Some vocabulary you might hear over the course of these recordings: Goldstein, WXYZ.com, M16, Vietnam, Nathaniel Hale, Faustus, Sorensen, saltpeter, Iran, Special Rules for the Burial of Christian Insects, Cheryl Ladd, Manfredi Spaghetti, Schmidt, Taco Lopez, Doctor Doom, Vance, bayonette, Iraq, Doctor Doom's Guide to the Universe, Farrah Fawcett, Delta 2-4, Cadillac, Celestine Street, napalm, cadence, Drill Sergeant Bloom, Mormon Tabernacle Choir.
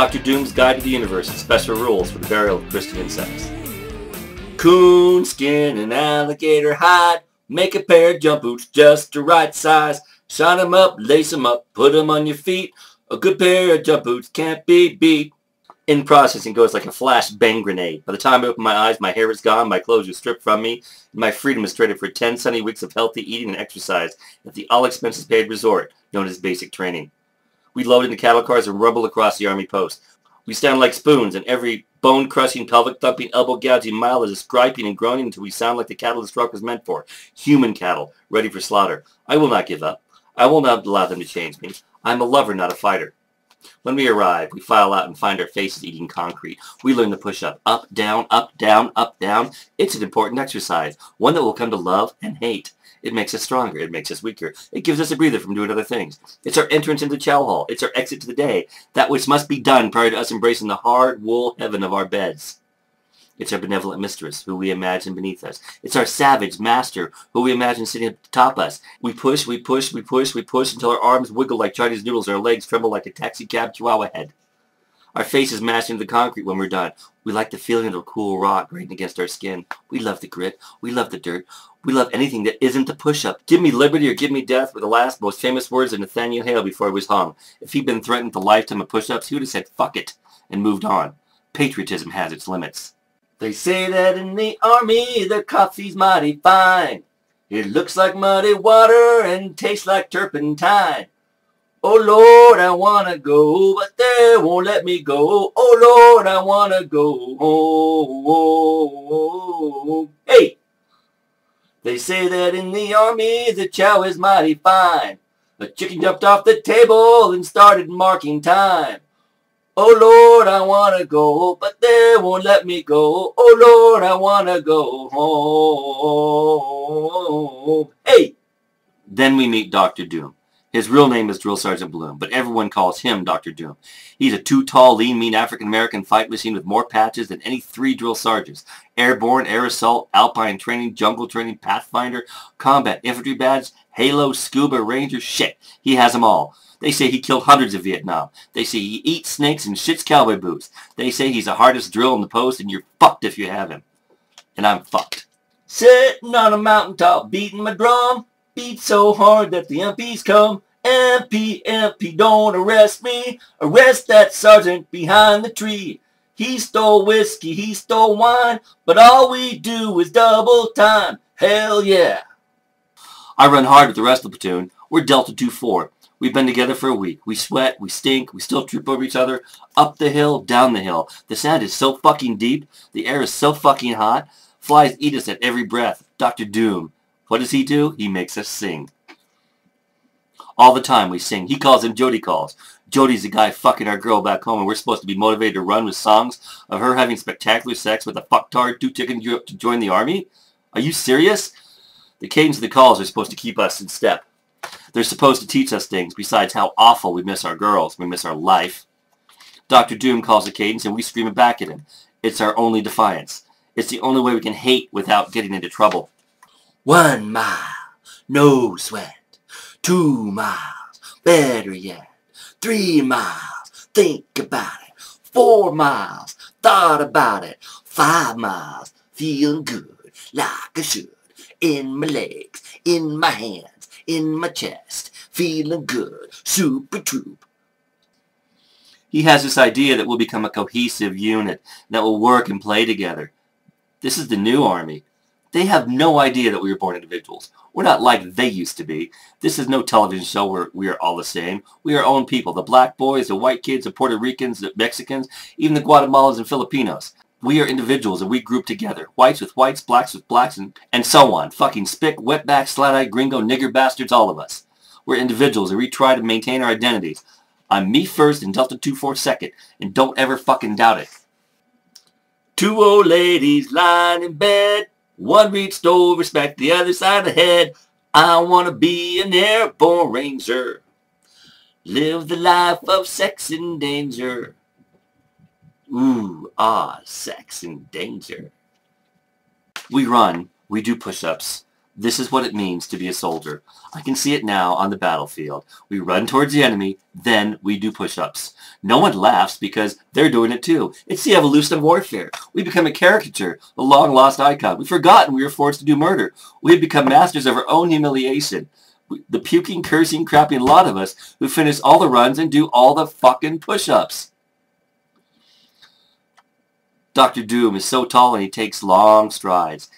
Doctor Doom's Guide to the Universe and Special Rules for the Burial of Christian Insects. Coon skin and alligator hide, make a pair of jump boots just the right size. Shine them up, lace them up, put them on your feet. A good pair of jump boots can't be beat. In processing goes like a flash bang grenade. By the time I open my eyes, my hair is gone, my clothes are stripped from me, and my freedom is traded for 10 sunny weeks of healthy eating and exercise at the all-expenses-paid resort known as basic training. We load into cattle cars and rumble across the army post. We stand like spoons, and every bone-crushing, pelvic-thumping, elbow-gouging mile is griping and groaning until we sound like the cattle this truck was meant for, human cattle, ready for slaughter. I will not give up. I will not allow them to change me. I'm a lover, not a fighter. When we arrive, we file out and find our faces eating concrete. We learn the push-up. Up, down, up, down, up, down. It's an important exercise, one that we'll come to love and hate. It makes us stronger. It makes us weaker. It gives us a breather from doing other things. It's our entrance into chow hall. It's our exit to the day, that which must be done prior to us embracing the hard wool heaven of our beds. It's our benevolent mistress, who we imagine beneath us. It's our savage master, who we imagine sitting atop us. We push, we push, we push, we push until our arms wiggle like Chinese noodles and our legs tremble like a taxicab chihuahua head. Our faces mash into the concrete when we're done. We like the feeling of a cool rock grating against our skin. We love the grit. We love the dirt. We love anything that isn't the push-up. Give me liberty or give me death were the last, most famous words of Nathaniel Hale before he was hung. If he'd been threatened with a lifetime of push-ups, he would have said, fuck it, and moved on. Patriotism has its limits. They say that in the army the coffee's mighty fine. It looks like muddy water and tastes like turpentine. Oh Lord, I wanna go, but they won't let me go. Oh Lord, I wanna go. Oh. Hey! They say that in the army the chow is mighty fine. The chicken jumped off the table and started marking time. Oh Lord, I wanna go, but they won't let me go. Oh Lord, I wanna go home. Hey! Then we meet Doctor Doom. His real name is Drill Sergeant Bloom, but everyone calls him Doctor Doom. He's a too-tall, lean, mean African-American fight machine with more patches than any three drill sergeants. Airborne, air assault, alpine training, jungle training, pathfinder, combat, infantry badge, halo, scuba, ranger, shit. He has them all. They say he killed hundreds in Vietnam. They say he eats snakes and shits cowboy boots. They say he's the hardest drill in the post, and you're fucked if you have him. And I'm fucked. Sitting on a mountaintop, beating my drum. Beat so hard that the MPs come. MP, MP, don't arrest me. Arrest that sergeant behind the tree. He stole whiskey, he stole wine, but all we do is double time. Hell yeah. I run hard with the rest of the platoon. We're Delta 2-4. We've been together for a week. We sweat, we stink, we still trip over each other, up the hill, down the hill. The sand is so fucking deep, the air is so fucking hot, flies eat us at every breath. Dr. Doom. What does he do? He makes us sing. All the time we sing. He calls him Jody Calls. Jody's the guy fucking our girl back home, and we're supposed to be motivated to run with songs of her having spectacular sex with a fucktard too chicken to join the army? Are you serious? The cadence of the calls are supposed to keep us in step. They're supposed to teach us things besides how awful we miss our girls. We miss our life. Dr. Doom calls the cadence and we scream it back at him. It's our only defiance. It's the only way we can hate without getting into trouble. 1 mile, no sweat. 2 miles, better yet. 3 miles, think about it. 4 miles, thought about it. 5 miles, feeling good like I should. In my legs, in my hands. In my chest, feeling good, super troop. He has this idea that we'll become a cohesive unit, that will work and play together. This is the new army. They have no idea that we were born individuals. We're not like they used to be. This is no television show where we are all the same. We are our own people, the black boys, the white kids, the Puerto Ricans, the Mexicans, even the Guatemalans and Filipinos. We are individuals, and we group together. Whites with whites, blacks with blacks, and so on. Fucking spick, wetback, slat-eyed, gringo, nigger bastards, all of us. We're individuals, and we try to maintain our identities. I'm me first and Delta 2-4 second, and don't ever fucking doubt it. 2 old ladies lying in bed. One reached over, smacked the other side of the head. I want to be an airborne ranger. Live the life of sex and danger. Ooh, ah, sex and danger. We run, we do push-ups, This is what it means to be a soldier. I can see it now on the battlefield. We run towards the enemy, then we do push-ups. No one laughs because they're doing it too. It's the evolution of warfare. We become a caricature, a long-lost icon. We've forgotten we were forced to do murder. We've become masters of our own humiliation. The puking, cursing, crapping lot of us who finish all the runs and do all the fucking push-ups. Doctor Doom is so tall and he takes long strides.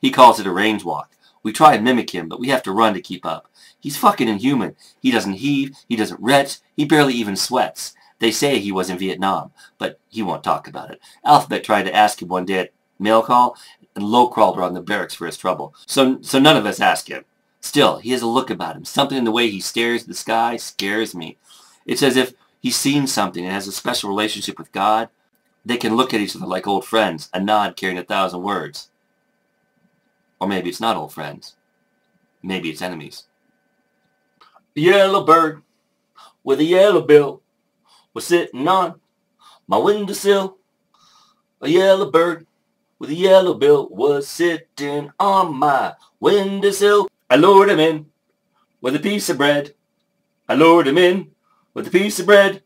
He calls it a range walk. We try and mimic him, but we have to run to keep up. He's fucking inhuman. He doesn't heave, he doesn't retch, he barely even sweats. They say he was in Vietnam, but he won't talk about it. Alphabet tried to ask him one day at mail call, and Low crawled around the barracks for his trouble. So none of us ask him. Still, he has a look about him. Something in the way he stares at the sky scares me. It's as if he's seen something and has a special relationship with God. They can look at each other like old friends, a nod carrying 1,000 words. Or maybe it's not old friends. Maybe it's enemies. A yellow bird with a yellow bill was sitting on my windowsill. A yellow bird with a yellow bill was sitting on my windowsill. I lured him in with a piece of bread. I lured him in with a piece of bread.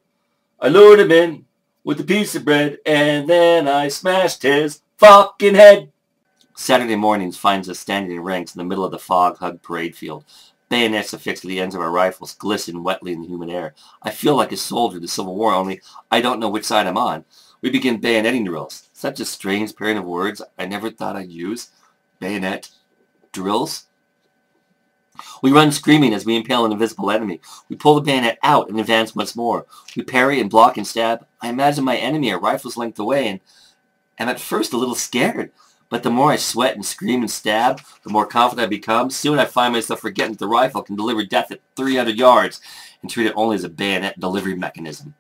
I lured him in with a piece of bread. And then I smashed his fucking head. Saturday mornings finds us standing in ranks in the middle of the fog-hugged parade field. Bayonets affixed to the ends of our rifles glisten wetly in the humid air. I feel like a soldier in the Civil War, only I don't know which side I'm on. We begin bayoneting drills. Such a strange pairing of words I never thought I'd use. Bayonet drills? We run screaming as we impale an invisible enemy. We pull the bayonet out and advance once more. We parry and block and stab. I imagine my enemy a rifle's length away and am at first a little scared. But the more I sweat and scream and stab, the more confident I become. Soon I find myself forgetting that the rifle can deliver death at 300 yards and treat it only as a bayonet delivery mechanism.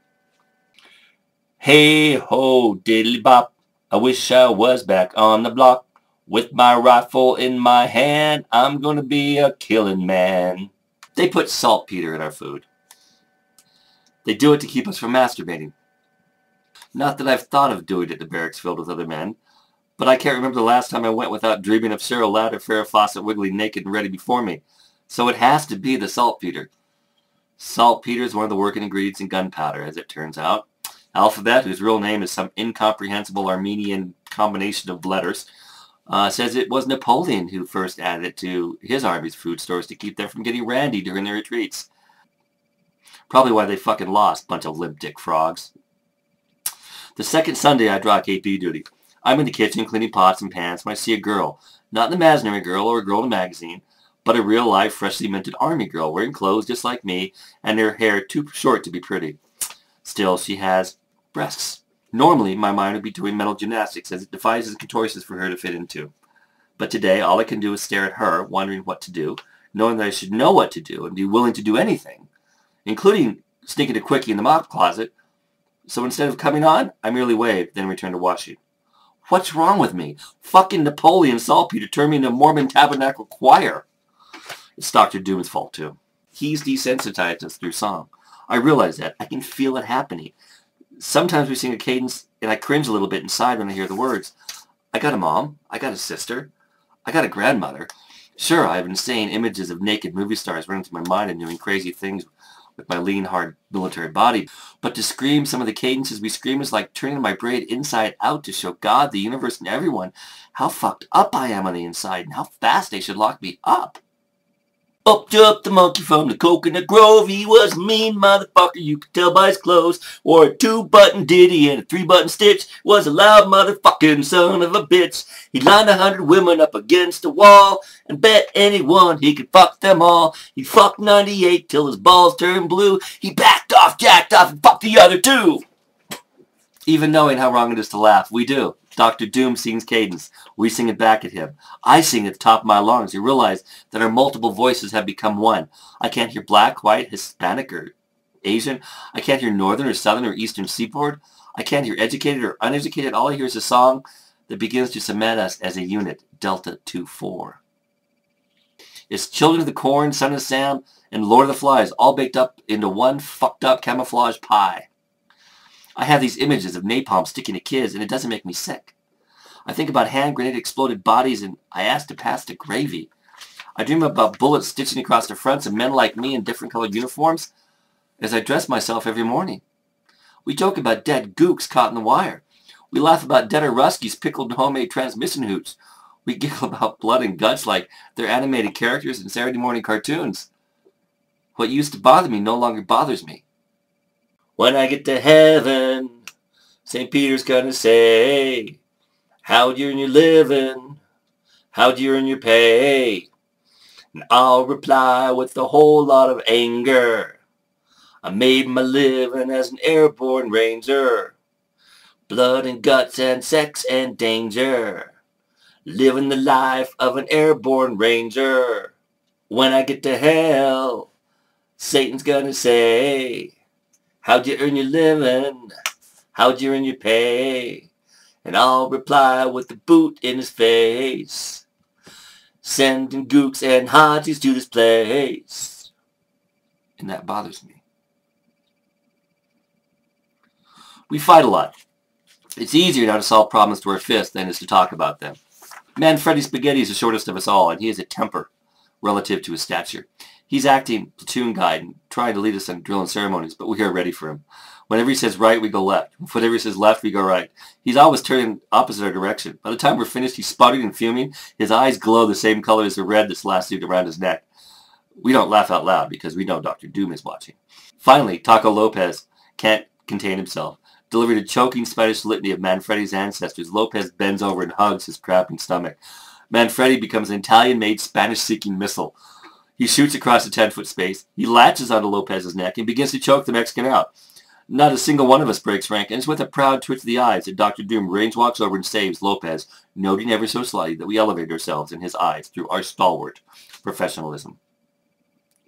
Hey ho, diddly bop. I wish I was back on the block. With my rifle in my hand, I'm gonna be a killing man. They put saltpeter in our food. They do it to keep us from masturbating. Not that I've thought of doing it at the barracks filled with other men. But I can't remember the last time I went without dreaming of Cheryl Ladd or Farrah Fawcett wiggling naked and ready before me. So it has to be the saltpeter. Saltpeter is one of the working ingredients in gunpowder, as it turns out. Alphabet, whose real name is some incomprehensible Armenian combination of letters, says it was Napoleon who first added it to his army's food stores to keep them from getting randy during their retreats. Probably why they fucking lost, bunch of limp dick frogs. The second Sunday I draw KP duty. I'm in the kitchen cleaning pots and pans when I see a girl. Not an imaginary girl or a girl in a magazine, but a real-life, freshly minted army girl wearing clothes just like me and her hair too short to be pretty. Still, she has breasts. Normally, my mind would be doing mental gymnastics as it defies and contortions for her to fit into. But today, all I can do is stare at her, wondering what to do, knowing that I should know what to do and be willing to do anything, including sneaking a quickie in the mop closet. So instead of coming on, I merely wave, then return to washing. What's wrong with me? Fucking Napoleon saltpeter turned me into a Mormon Tabernacle Choir. It's Dr. Doom's fault, too. He's desensitized us through song. I realize that. I can feel it happening. Sometimes we sing a cadence, and I cringe a little bit inside when I hear the words. I got a mom. I got a sister. I got a grandmother. Sure, I have insane images of naked movie stars running through my mind and doing crazy things with my lean, hard military body, but to scream some of the cadences we scream is like turning my braid inside out to show God, the universe, and everyone how fucked up I am on the inside and how fast they should lock me up. Upped up the monkey from the coconut grove. He was a mean motherfucker, you could tell by his clothes. Wore a 2-button ditty and a 3-button stitch. Was a loud motherfucking son of a bitch. He lined 100 women up against the wall and bet anyone he could fuck them all. He fucked 98 till his balls turned blue. He backed off, jacked off, and fucked the other two. Even knowing how wrong it is to laugh, we do. Dr. Doom sings cadence. We sing it back at him. I sing at the top of my lungs. You realize that our multiple voices have become one. I can't hear black, white, Hispanic, or Asian. I can't hear northern or southern or eastern seaboard. I can't hear educated or uneducated. All I hear is a song that begins to cement us as a unit, Delta 2-4. It's Children of the Corn, Son of Sam, and Lord of the Flies all baked up into one fucked up camouflage pie. I have these images of napalm sticking to kids, and it doesn't make me sick. I think about hand grenade exploded bodies, and I ask to pass the gravy. I dream about bullets stitching across the fronts of men like me in different colored uniforms as I dress myself every morning. We joke about dead gooks caught in the wire. We laugh about dead Ruskies pickled homemade transmission hoops. We giggle about blood and guts like they're animated characters in Saturday morning cartoons. What used to bother me no longer bothers me. When I get to heaven, St. Peter's gonna say, how'd you earn your living? How'd you earn your pay? And I'll reply with a whole lot of anger. I made my living as an airborne ranger. Blood and guts and sex and danger. Living the life of an airborne ranger. When I get to hell, Satan's gonna say, how'd you earn your living? How'd you earn your pay? And I'll reply with a boot in his face. Sending gooks and hotties to this place. And that bothers me. We fight a lot. It's easier now to solve problems to our fists than it is to talk about them. Manfredi Spaghetti is the shortest of us all, and he has a temper relative to his stature. He's acting platoon guide and trying to lead us on drill and ceremonies, but we are ready for him. Whenever he says right, we go left. Whenever he says left, we go right. He's always turning opposite our direction. By the time we're finished, he's sputtering and fuming. His eyes glow the same color as the red that's lassoed around his neck. We don't laugh out loud because we know Doctor Doom is watching. Finally, Taco Lopez can't contain himself. Delivered a choking Spanish litany of Manfredi's ancestors, Lopez bends over and hugs his cramping stomach. Manfredi becomes an Italian-made Spanish-seeking missile. He shoots across the 10-foot space. He latches onto Lopez's neck and begins to choke the Mexican out. Not a single one of us breaks rank, and it's with a proud twitch of the eyes that Dr. Doom range walks over and saves Lopez, noting ever so slightly that we elevate ourselves in his eyes through our stalwart professionalism.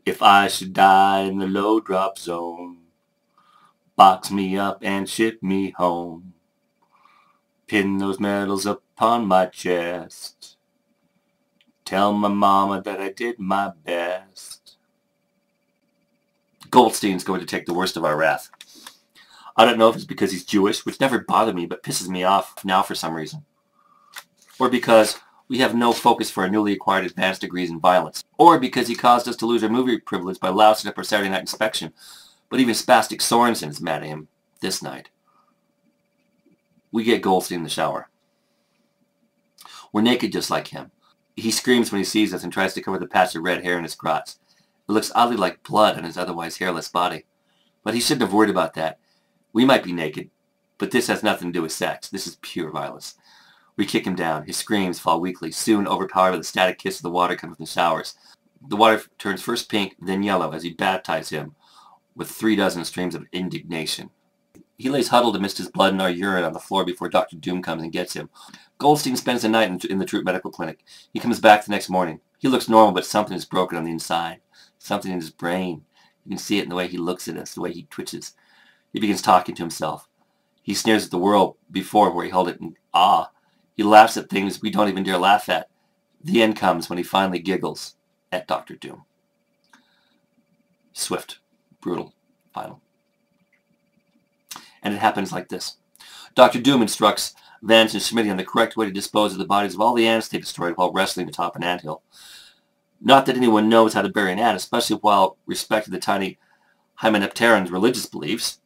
If I should die in the low-drop zone, box me up and ship me home. Pin those medals upon my chest. Tell my mama that I did my best. Goldstein's going to take the worst of our wrath. I don't know if it's because he's Jewish, which never bothered me but pisses me off now for some reason. Or because we have no focus for our newly acquired advanced degrees in violence. Or because he caused us to lose our movie privilege by lousing up our Saturday night inspection. But even Spastic Sorensen is mad at him this night. We get Goldstein in the shower. We're naked just like him. He screams when he sees us and tries to cover the patch of red hair in his crotch. It looks oddly like blood on his otherwise hairless body. But he shouldn't have worried about that. We might be naked, but this has nothing to do with sex. This is pure violence. We kick him down. His screams fall weakly, soon overpowered by the static kiss of the water coming from the showers. The water turns first pink, then yellow as he baptizes him with 3 dozen streams of indignation. He lays huddled amidst his blood and our urine on the floor before Dr. Doom comes and gets him. Goldstein spends the night in the troop medical clinic. He comes back the next morning. He looks normal, but something is broken on the inside. Something in his brain. You can see it in the way he looks at us, the way he twitches. He begins talking to himself. He sneers at the world before where he held it in awe. He laughs at things we don't even dare laugh at. The end comes when he finally giggles at Dr. Doom. Swift. Brutal. Final. And it happens like this. Dr. Doom instructs Vance and Schmidt on the correct way to dispose of the bodies of all the ants they destroyed while wrestling atop an anthill. Not that anyone knows how to bury an ant, especially while respecting the tiny hymenopteron's religious beliefs,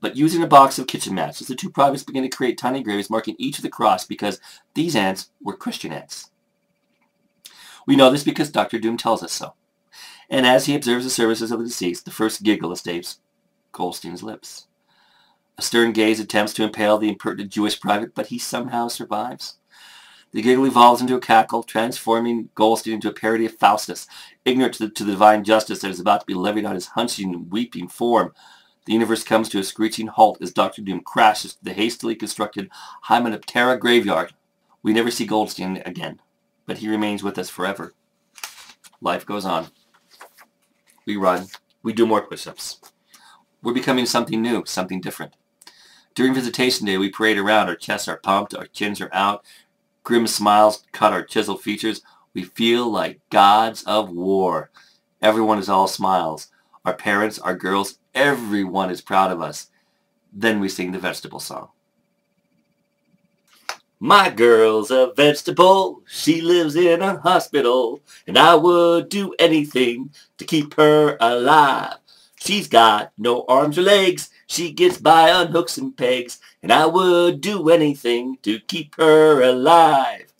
but using a box of kitchen matches, the two privates begin to create tiny graves marking each of the cross because these ants were Christian ants. We know this because Dr. Doom tells us so. And as he observes the services of the deceased, the first giggle escapes Goldstein's lips. A stern gaze attempts to impale the impertinent Jewish private, but he somehow survives. The giggle evolves into a cackle, transforming Goldstein into a parody of Faustus, ignorant to the divine justice that is about to be levied on his hunching and weeping form. The universe comes to a screeching halt as Dr. Doom crashes to the hastily constructed Hymenoptera graveyard. We never see Goldstein again, but he remains with us forever. Life goes on. We run. We do more push-ups. We're becoming something new, something different. During visitation day, we parade around. Our chests are pumped. Our chins are out. Grim smiles cut our chiseled features. We feel like gods of war. Everyone is all smiles. Our parents, our girls, everyone is proud of us. Then we sing the vegetable song. My girl's a vegetable, she lives in a hospital, and I would do anything to keep her alive. She's got no arms or legs, she gets by on hooks and pegs, and I would do anything to keep her alive.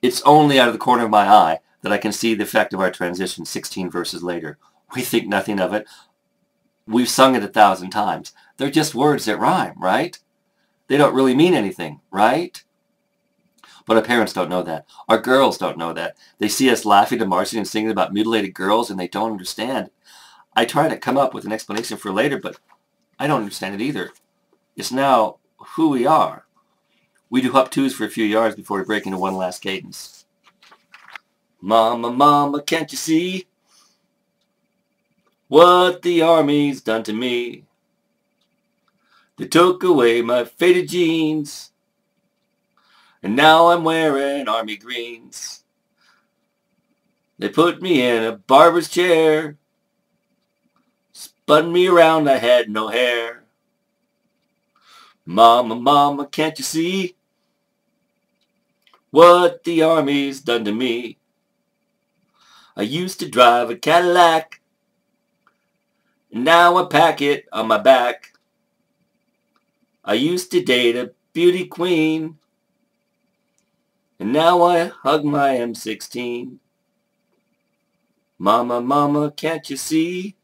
It's only out of the corner of my eye that I can see the effect of our transition 16 verses later. We think nothing of it. We've sung it 1,000 times. They're just words that rhyme, right? They don't really mean anything, right? But our parents don't know that. Our girls don't know that. They see us laughing and marching and singing about mutilated girls, and they don't understand. I try to come up with an explanation for later, but I don't understand it either. It's now who we are. We do up twos for a few yards before we break into one last cadence. Mama, mama, can't you see what the army's done to me? They took away my faded jeans, and now I'm wearing army greens. They put me in a barber's chair, spun me around, I had no hair. Mama, mama, can't you see what the army's done to me? I used to drive a Cadillac, and now I pack it on my back. I used to date a beauty queen, and now I hug my M16. Mama, mama, can't you see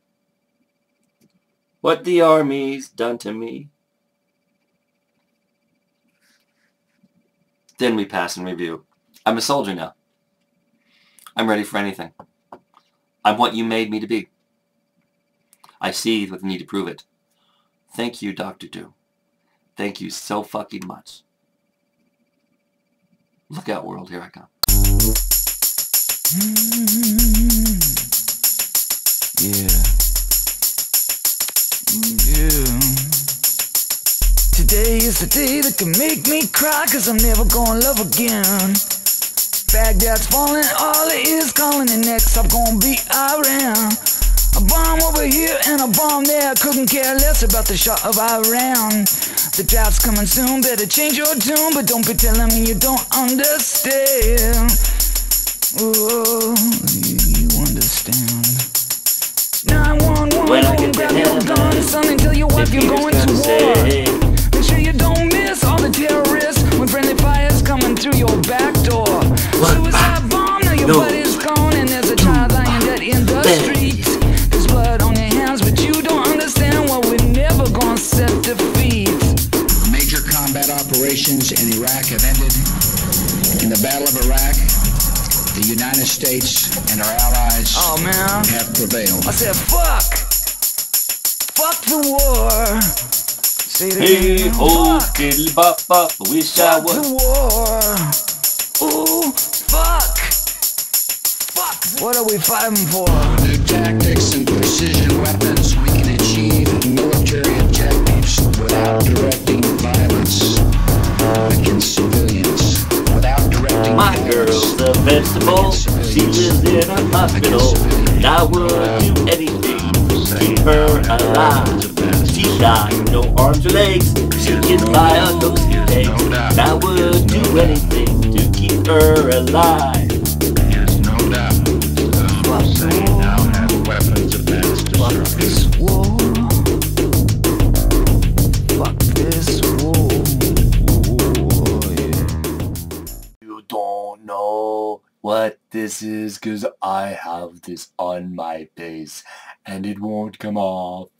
what the army's done to me? Then we pass and review. I'm a soldier now. I'm ready for anything. I'm what you made me to be. I seethe with the need to prove it. Thank you, Doctor Doom. Thank you so fucking much. Look out, world, here I come. Today is the day that can make me cry, 'cause I'm never gonna love again. Baghdad's falling, all it is calling, and next I'm gonna be Iran. A bomb over here and a bomb there, couldn't care less about the shot of Iran. The drops coming soon, better change your tune, but don't be telling me you don't understand. Oh, you understand. 911, don't grab your gun, son, and tell your wife you're going to war. Make sure you don't miss all the terrorists when friendly fire's coming through your back door. Suicide bomb, now your buddy's gone, and there's a child lying dead in the street. There's blood on your hands, but you don't understand why we're never gonna set defeat. Combat operations in Iraq have ended. In the Battle of Iraq, the United States and our allies have prevailed. I said, fuck! Fuck the war! Say that hey, ho, diddly bop bop, wish I was. Fuck the war! Ooh, fuck! Fuck! What are we fighting for? Through tactics and precision weapons, we can achieve military objectives without directing violence against civilians. Without directing my girl's a vegetable, she lives in a hospital, and I would do anything to keep her alive. She's got no arms or legs, she gets by on those legs, and I would do anything to keep her alive. There's no doubt that they now have weapons of mass destruction. What this is, 'cause I have this on my face and it won't come off.